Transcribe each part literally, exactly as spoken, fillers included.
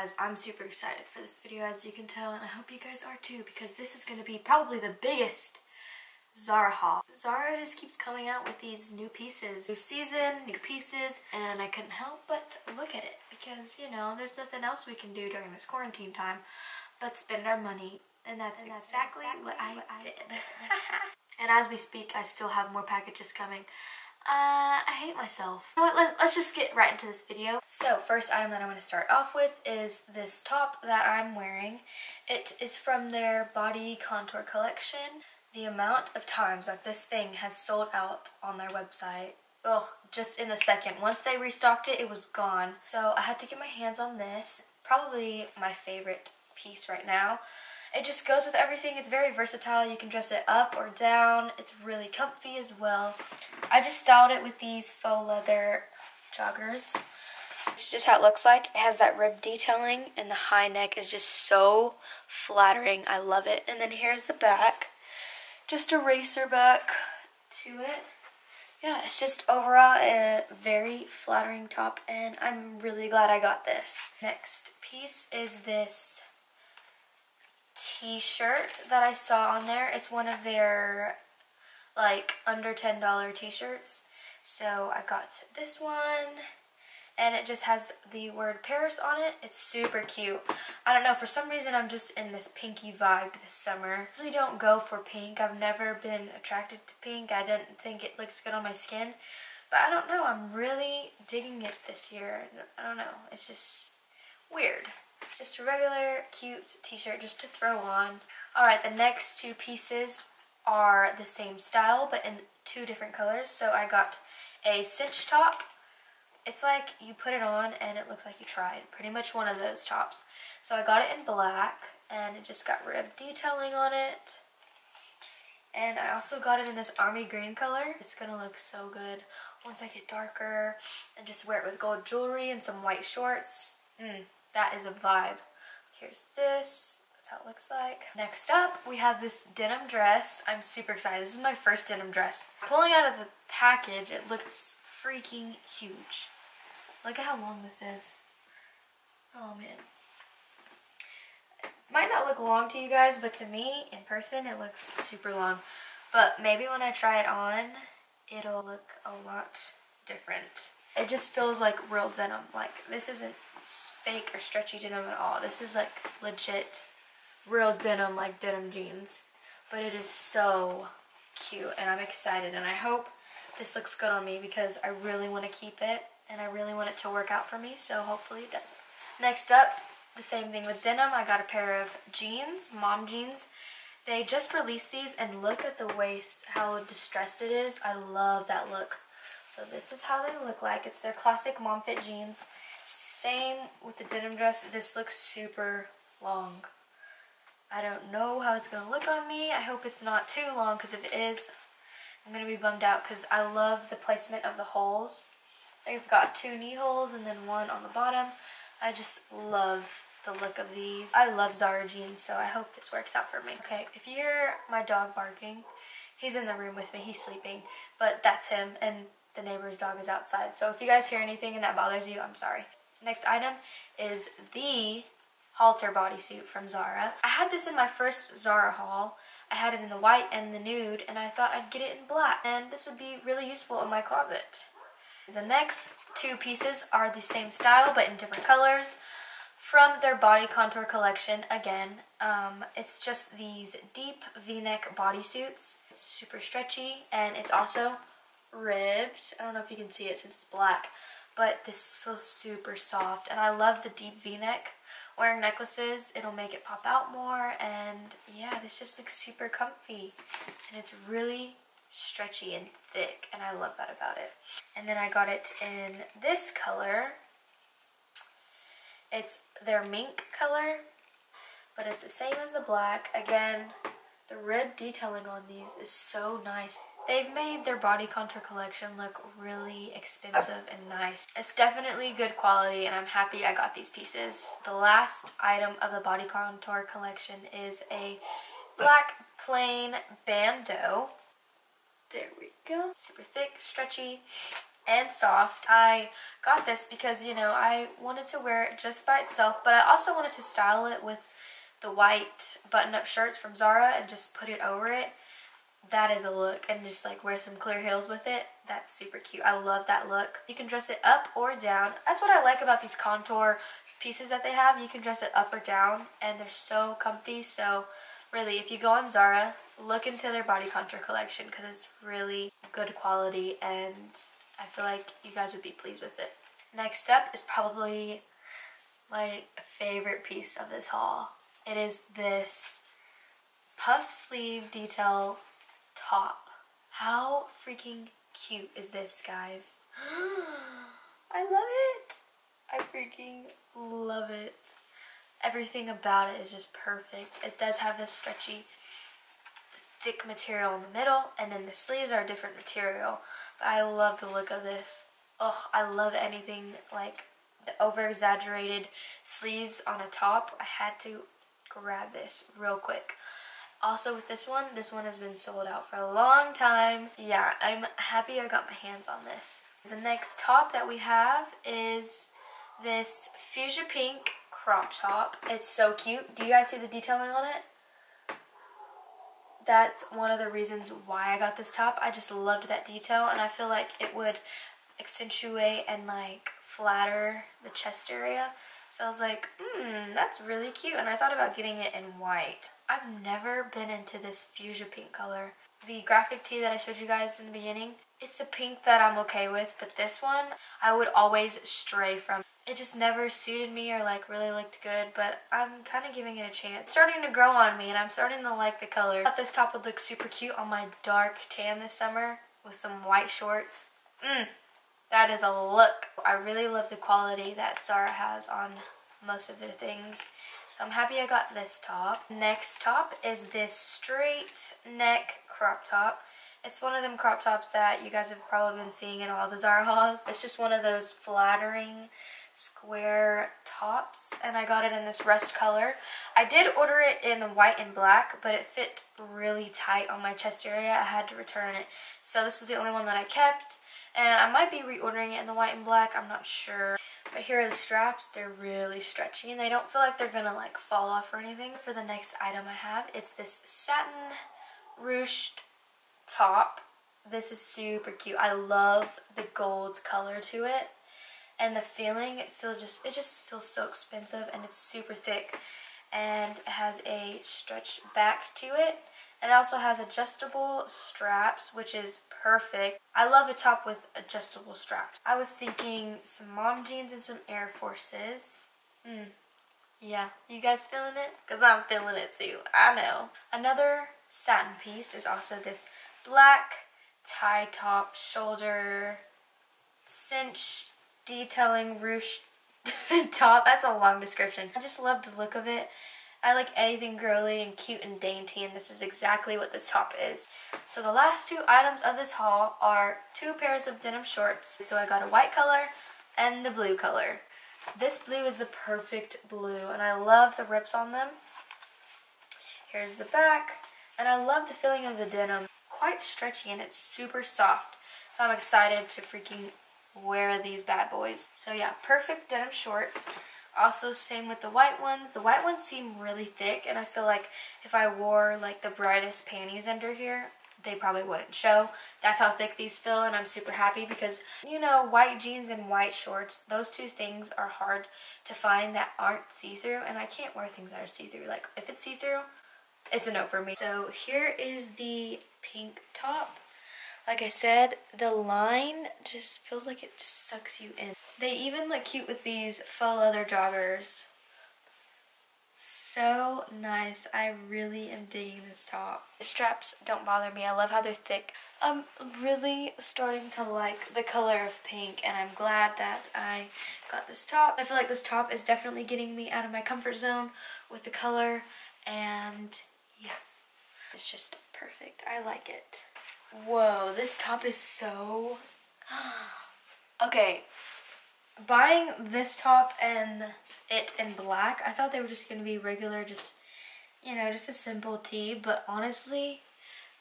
because I'm super excited for this video, as you can tell, and I hope you guys are too, because this is going to be probably the biggest Zara haul. Zara just keeps coming out with these new pieces. New season, new pieces, and I couldn't help but look at it because, you know, there's nothing else we can do during this quarantine time but spend our money, and that's, and that's exactly, exactly what I, what I did. did. And as we speak, I still have more packages coming. Uh, I hate myself. You know what, let's, let's just get right into this video. So, first item that I'm going to start off with is this top that I'm wearing. It is from their Body Contour collection. The amount of times that this thing has sold out on their website, ugh, just in a second. Once they restocked it, it was gone. So I had to get my hands on this. Probably my favorite piece right now. It just goes with everything. It's very versatile. You can dress it up or down. It's really comfy as well. I just styled it with these faux leather joggers. It's just how it looks like. It has that rib detailing, and the high neck is just so flattering. I love it. And then here's the back. Just a racer back to it. Yeah, it's just overall a very flattering top, and I'm really glad I got this. Next piece is this t-shirt that I saw on there. It's one of their like under ten dollar t-shirts. So I got this one, and it just has the word Paris on it. It's super cute. I don't know, for some reason I'm just in this pinky vibe this summer. I usually don't go for pink. I've never been attracted to pink. I didn't think it looks good on my skin. But I don't know, I'm really digging it this year. I don't know, it's just weird. Just a regular cute t-shirt just to throw on. Alright, the next two pieces are the same style but in two different colors. So I got a cinch top. It's like you put it on and it looks like you tried. Pretty much one of those tops. So I got it in black, and it just got rib detailing on it. And I also got it in this army green color. It's gonna look so good once I get darker, and just wear it with gold jewelry and some white shorts. Mm, that is a vibe. Here's this. That's how it looks like. Next up, we have this denim dress. I'm super excited. This is my first denim dress. Pulling out of the package, it looks freaking huge. Look at how long this is. Oh man. It might not look long to you guys, but to me, in person, it looks super long. But maybe when I try it on, it'll look a lot different. It just feels like real denim. Like, this isn't fake or stretchy denim at all. This is like legit real denim, like denim jeans. But it is so cute, and I'm excited, and I hope this looks good on me because I really want to keep it, and I really want it to work out for me, so hopefully it does. Next up, the same thing with denim. I got a pair of jeans, mom jeans. They just released these, and look at the waist, how distressed it is. I love that look. So this is how they look like. It's their classic mom fit jeans. Same with the denim dress. This looks super long. I don't know how it's going to look on me. I hope it's not too long, because if it is, I'm going to be bummed out, because I love the placement of the holes. They've got two knee holes and then one on the bottom. I just love the look of these. I love Zara jeans, so I hope this works out for me. Okay, if you hear my dog barking, he's in the room with me. He's sleeping, but that's him, and the neighbor's dog is outside. So if you guys hear anything and that bothers you, I'm sorry. Next item is the halter bodysuit from Zara. I had this in my first Zara haul. I had it in the white and the nude, and I thought I'd get it in black, and this would be really useful in my closet. The next two pieces are the same style but in different colors from their Body Contour collection again. Um, it's just these deep V-neck bodysuits. It's super stretchy, and it's also ribbed. I don't know if you can see it since it's black, but this feels super soft, and I love the deep V-neck. Wearing necklaces, it'll make it pop out more, and yeah, this just looks super comfy, and it's really stretchy and thick, and I love that about it. And then I got it in this color. It's their mink color, but it's the same as the black. Again, the rib detailing on these is so nice. They've made their Body Contour collection look really expensive and nice. It's definitely good quality, and I'm happy I got these pieces. The last item of the Body Contour collection is a black plain bandeau. There we go. Super thick, stretchy, and soft. I got this because, you know, I wanted to wear it just by itself, but I also wanted to style it with the white button-up shirts from Zara and just put it over it. That is a look, and just like wear some clear heels with it. That's super cute. I love that look. You can dress it up or down. That's what I like about these contour pieces that they have. You can dress it up or down, and they're so comfy. So really, if you go on Zara, look into their body contour collection because it's really good quality, and I feel like you guys would be pleased with it. Next up is probably my favorite piece of this haul. It is this puff sleeve detail top. How freaking cute is this, guys? I love it. I freaking love it. Everything about it is just perfect. It does have this stretchy, thick material in the middle, and then the sleeves are a different material. But I love the look of this. Oh, I love anything like the over-exaggerated sleeves on a top. I had to grab this real quick. Also with this one, this one has been sold out for a long time. Yeah, I'm happy I got my hands on this. The next top that we have is this fuchsia pink crop top. It's so cute. Do you guys see the detailing on it? That's one of the reasons why I got this top. I just loved that detail, and I feel like it would accentuate and like flatter the chest area. So I was like, hmm, that's really cute. And I thought about getting it in white. I've never been into this fuchsia pink color. The graphic tee that I showed you guys in the beginning, it's a pink that I'm okay with, but this one I would always stray from. It just never suited me or like really looked good, but I'm kind of giving it a chance. It's starting to grow on me, and I'm starting to like the color. I thought this top would look super cute on my dark tan this summer with some white shorts. Mmm. That is a look. I really love the quality that Zara has on most of their things. So I'm happy I got this top. Next top is this straight neck crop top. It's one of them crop tops that you guys have probably been seeing in all the Zara hauls. It's just one of those flattering square tops, and I got it in this rust color. I did order it in the white and black, but it fit really tight on my chest area. I had to return it. So this was the only one that I kept. And I might be reordering it in the white and black, I'm not sure. But here are the straps, they're really stretchy, and they don't feel like they're gonna like fall off or anything. For the next item I have, it's this satin ruched top. This is super cute. I love the gold color to it. And the feeling, it feels just, it just feels so expensive, and it's super thick. And it has a stretch back to it. It also has adjustable straps, which is perfect. I love a top with adjustable straps. I was thinking some mom jeans and some Air Forces. Mm. Yeah, you guys feeling it? Because I'm feeling it too, I know. Another satin piece is also this black tie top shoulder cinch detailing ruched top. That's a long description. I just love the look of it. I like anything girly and cute and dainty, and this is exactly what this top is. So the last two items of this haul are two pairs of denim shorts. So I got a white color and the blue color. This blue is the perfect blue, and I love the rips on them. Here's the back, and I love the feeling of the denim. Quite stretchy, and it's super soft. So I'm excited to freaking wear these bad boys. So yeah, perfect denim shorts. Also, same with the white ones. The white ones seem really thick, and I feel like if I wore like the brightest panties under here, they probably wouldn't show. That's how thick these feel, and I'm super happy because, you know, white jeans and white shorts, those two things are hard to find that aren't see-through, and I can't wear things that are see-through. Like, if it's see-through, it's a no for me. So here is the pink top. Like I said, the line just feels like it just sucks you in. They even look cute with these faux leather joggers. So nice. I really am digging this top. The straps don't bother me. I love how they're thick. I'm really starting to like the color of pink, and I'm glad that I got this top. I feel like this top is definitely getting me out of my comfort zone with the color, and yeah, it's just perfect. I like it. Whoa, this top is so... Okay, buying this top and it in black, I thought they were just going to be regular, just, you know, just a simple tee. But honestly,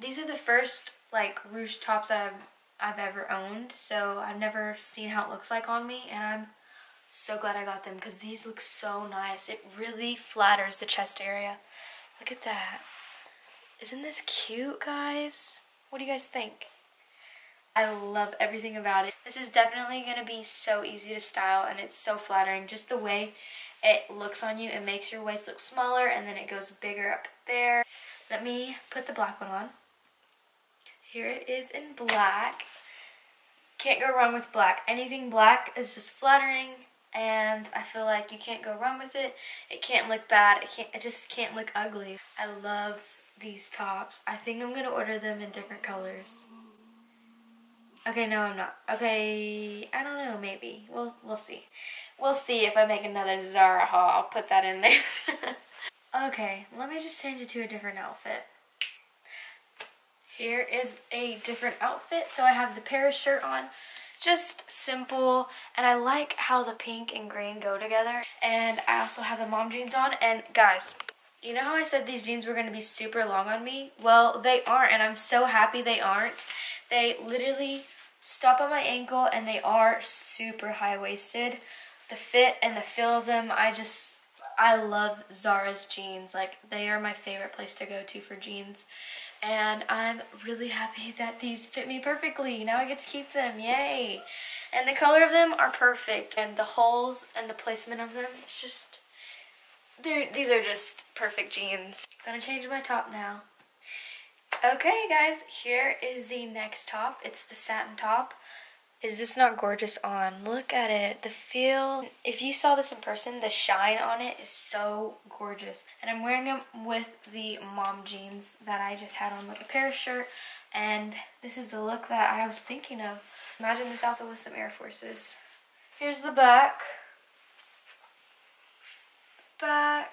these are the first, like, ruched tops that I've, I've ever owned, so I've never seen how it looks like on me, and I'm so glad I got them because these look so nice. It really flatters the chest area. Look at that. Isn't this cute, guys? What do you guys think? I love everything about it. This is definitely going to be so easy to style, and it's so flattering. Just the way it looks on you, it makes your waist look smaller, and then it goes bigger up there. Let me put the black one on. Here it is in black. Can't go wrong with black. Anything black is just flattering, and I feel like you can't go wrong with it. It can't look bad. It can't. It just can't look ugly. I love these tops. I think I'm going to order them in different colors. Okay, no, I'm not. Okay, I don't know, maybe. We'll, we'll see. We'll see if I make another Zara haul. I'll put that in there. Okay, let me just change it to a different outfit. Here is a different outfit. So I have the Paris shirt on. Just simple, and I like how the pink and green go together. And I also have the mom jeans on. And guys, you know how I said these jeans were going to be super long on me? Well, they aren't, and I'm so happy they aren't. They literally stop at my ankle, and they are super high-waisted. The fit and the feel of them, I just, I love Zara's jeans. Like, they are my favorite place to go to for jeans. And I'm really happy that these fit me perfectly. Now I get to keep them. Yay! And the color of them are perfect. And the holes and the placement of them, it's just... They're, these are just perfect jeans. Gonna change my top now. Okay, guys, here is the next top. It's the satin top. Is this not gorgeous on? Look at it. The feel. If you saw this in person, the shine on it is so gorgeous. And I'm wearing them with the mom jeans that I just had on with a Paris shirt. And this is the look that I was thinking of. Imagine this outfit with some Air Forces. Here's the back. Back.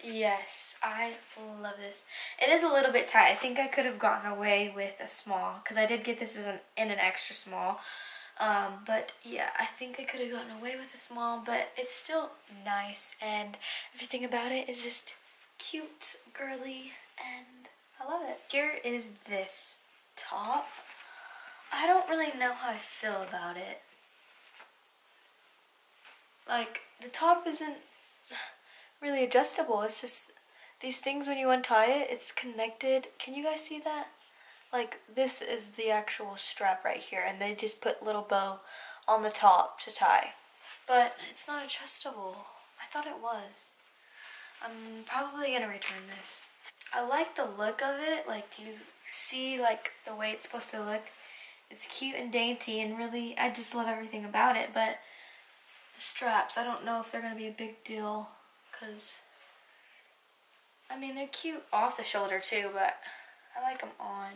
Yes, I love this. It is a little bit tight. I think I could have gotten away with a small, because I did get this as an, in an extra small. Um, but yeah, I think I could have gotten away with a small, but it's still nice, and everything about it is just cute, girly, and I love it. Here is this top. I don't really know how I feel about it. Like, the top isn't really adjustable. It's just these things when you untie it, it's connected. Can you guys see that? Like, this is the actual strap right here, and they just put little bow on the top to tie. But it's not adjustable. I thought it was. I'm probably gonna return this. I like the look of it. Like, do you see like the way it's supposed to look? It's cute and dainty, and really I just love everything about it, but the straps, I don't know if they're gonna be a big deal, because I mean, they're cute off the shoulder too, but I like them on.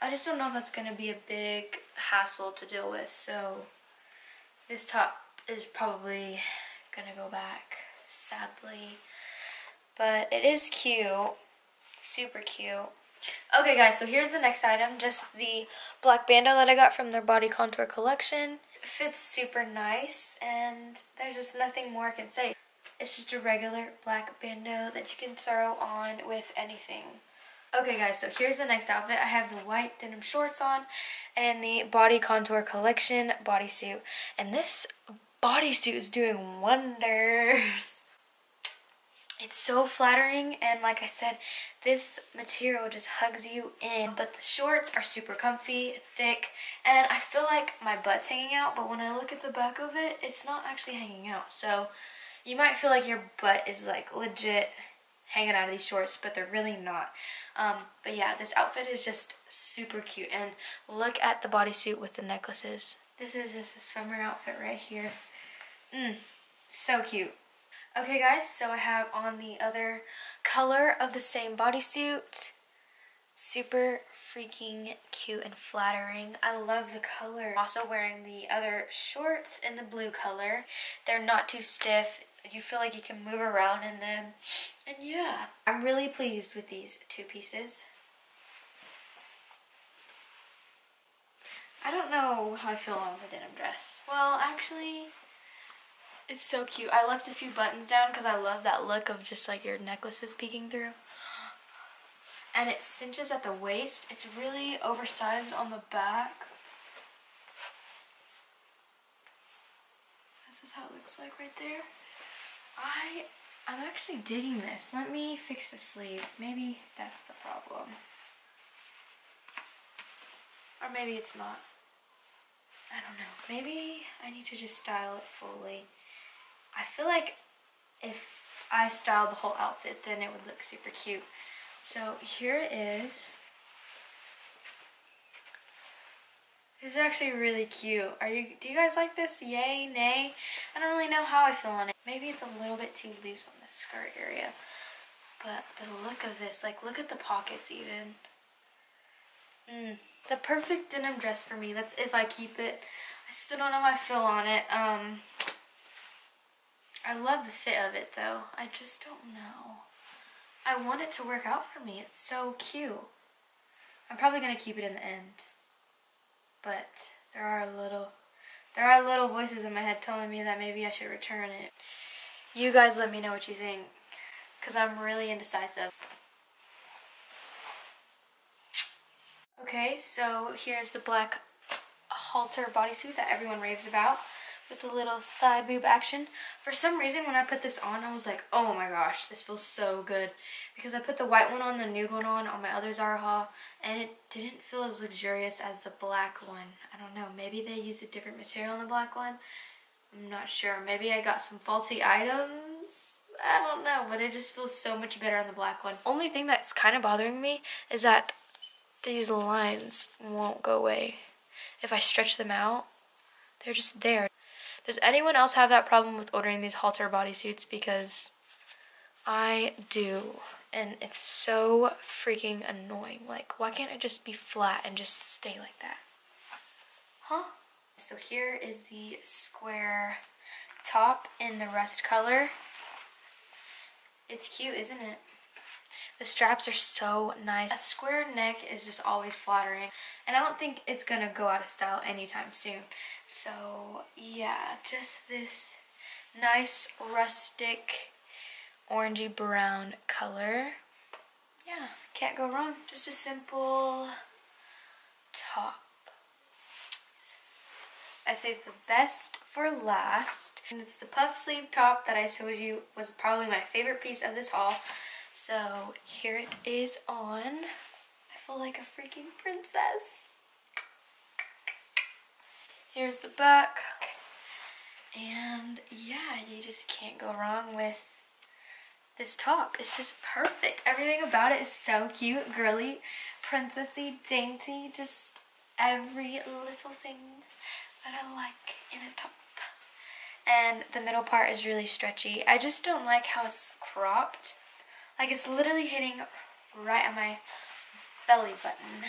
I just don't know if that's gonna be a big hassle to deal with, so this top is probably gonna go back, sadly, but it is cute, super cute. Okay, guys, so here's the next item, just the black bandeau that I got from their Body Contour collection. It fits super nice, and there's just nothing more I can say. It's just a regular black bandeau that you can throw on with anything. Okay, guys, so here's the next outfit. I have the white denim shorts on and the Body Contour collection bodysuit. And this bodysuit is doing wonders. It's so flattering, and like I said, this material just hugs you in. But the shorts are super comfy, thick, and I feel like my butt's hanging out, but when I look at the back of it, it's not actually hanging out. So you might feel like your butt is like legit hanging out of these shorts, but they're really not. Um, but yeah, this outfit is just super cute, and look at the bodysuit with the necklaces. This is just a summer outfit right here. Mm, so cute. Okay, guys, so I have on the other color of the same bodysuit. Super freaking cute and flattering. I love the color. I'm also wearing the other shorts in the blue color. They're not too stiff. You feel like you can move around in them. And yeah, I'm really pleased with these two pieces. I don't know how I feel on the denim dress. Well, actually, it's so cute. I left a few buttons down because I love that look of just like your necklaces peeking through. And it cinches at the waist. It's really oversized on the back. This is how it looks like right there. I, I'm actually digging this. Let me fix the sleeve. Maybe that's the problem. Or maybe it's not. I don't know. Maybe I need to just style it fully. I feel like if I styled the whole outfit, then it would look super cute. So here it is. This is actually really cute. Are you? Do you guys like this? Yay, nay? I don't really know how I feel on it. Maybe it's a little bit too loose on the skirt area. But the look of this, like look at the pockets even. Mm, the perfect denim dress for me. That's if I keep it. I still don't know how I feel on it. Um, I love the fit of it though. I just don't know. I want it to work out for me. It's so cute. I'm probably gonna keep it in the end. But there are little, there are little voices in my head telling me that maybe I should return it. You guys let me know what you think, because I'm really indecisive. Okay, so here's the black halter bodysuit that everyone raves about with a little side boob action. For some reason, when I put this on, I was like, oh my gosh, this feels so good. Because I put the white one on, the nude one on, on my other Zara haul, and it didn't feel as luxurious as the black one. I don't know, maybe they used a different material on the black one. I'm not sure. Maybe I got some faulty items. I don't know, but it just feels so much better on the black one. Only thing that's kind of bothering me is that these lines won't go away. If I stretch them out, they're just there. Does anyone else have that problem with ordering these halter bodysuits? Because I do, and it's so freaking annoying. Like, why can't it just be flat and just stay like that? Huh? So here is the square top in the rust color. It's cute, isn't it? The straps are so nice. A square neck is just always flattering, and I don't think it's gonna go out of style anytime soon. So yeah, just this nice rustic orangey brown color. Yeah, can't go wrong. Just a simple top. I saved the best for last, and it's the puff sleeve top that I told you was probably my favorite piece of this haul. So here it is on. I feel like a freaking princess. Here's the back. And yeah, you just can't go wrong with this top. It's just perfect. Everything about it is so cute, girly, princessy, dainty, just every little thing that I like in a top. And the middle part is really stretchy. I just don't like how it's cropped. Like, it's literally hitting right on my belly button,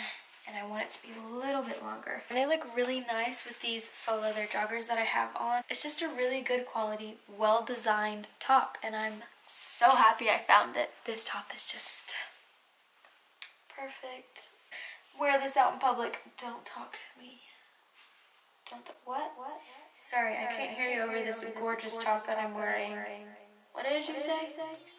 and I want it to be a little bit longer. And they look really nice with these faux leather joggers that I have on. It's just a really good quality, well-designed top, and I'm so happy I found it. This top is just perfect. Wear this out in public. Don't talk to me. Don't talk. What? What? Sorry, Sorry, I can't hear you over hear this, over this gorgeous, gorgeous top that I'm wearing. That I'm wearing. What did you say?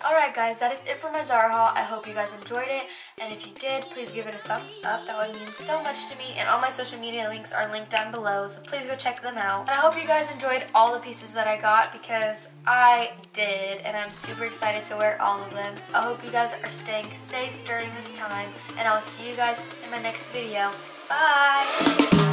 Alright guys, that is it for my Zara haul. I hope you guys enjoyed it, and if you did, please give it a thumbs up. That would mean so much to me, and all my social media links are linked down below, so please go check them out. And I hope you guys enjoyed all the pieces that I got, because I did, and I'm super excited to wear all of them. I hope you guys are staying safe during this time, and I'll see you guys in my next video. Bye!